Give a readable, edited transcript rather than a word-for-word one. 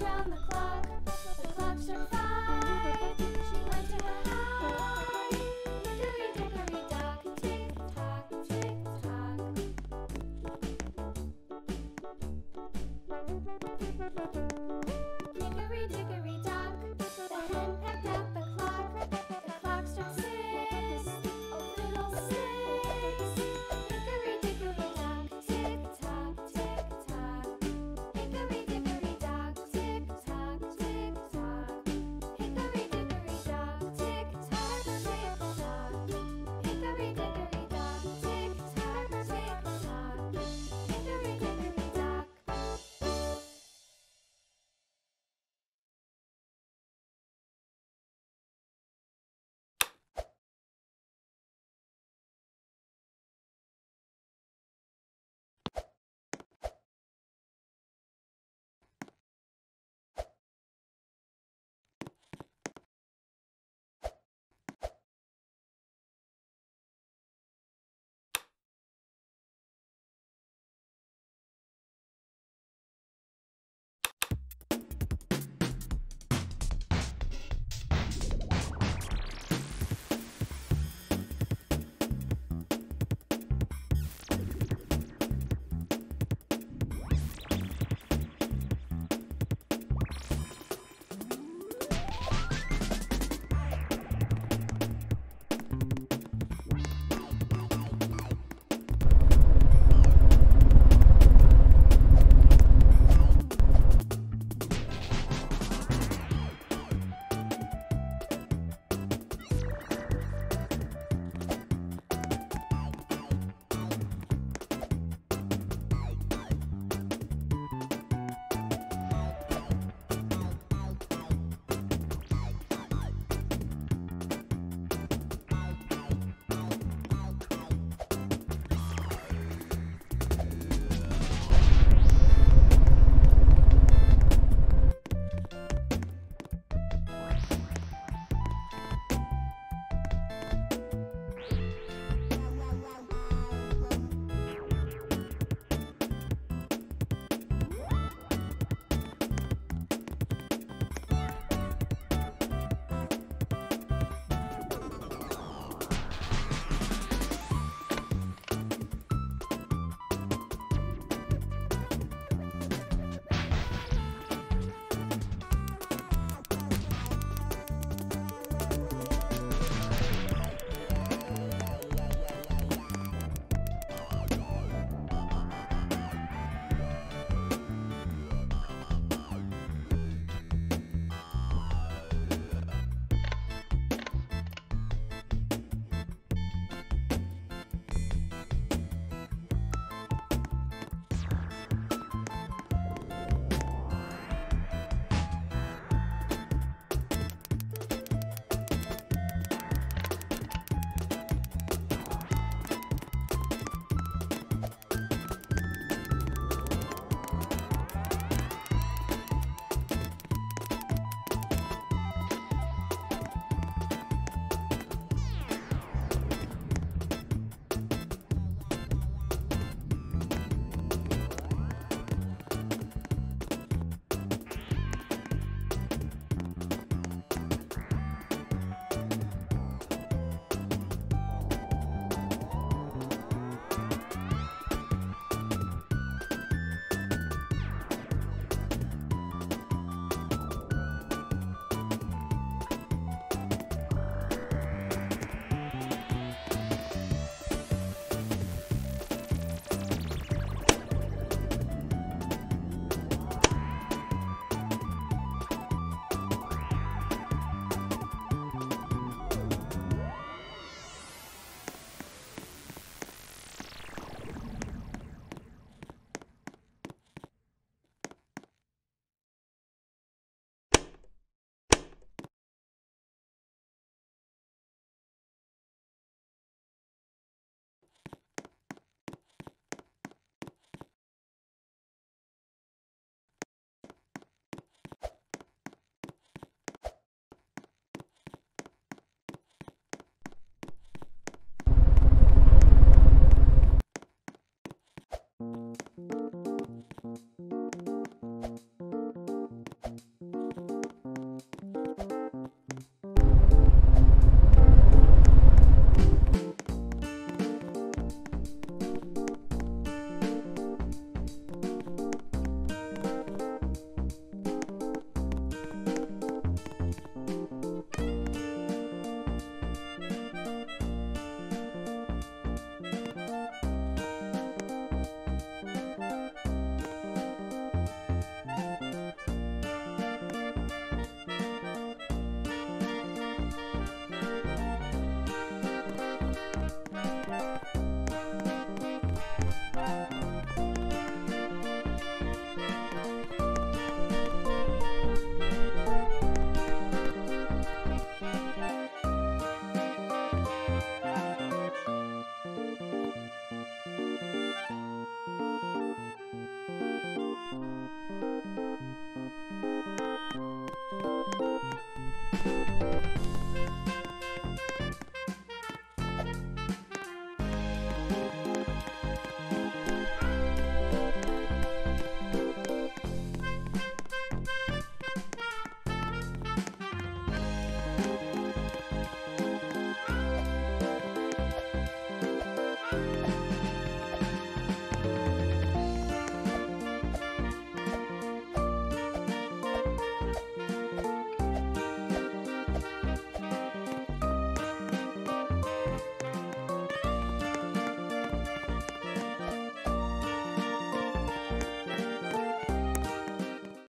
Round the clock, the clock struck 5. She went to her high. Hickory dickory dock, tick tock, tick tock. Hickory dickory dock, the hen pecked at the clock. The clock struck 6. Oh, little 6. Hickory dickory dock, tick tock, tick tock. Hickory dickory dock, tick tock, tick tock.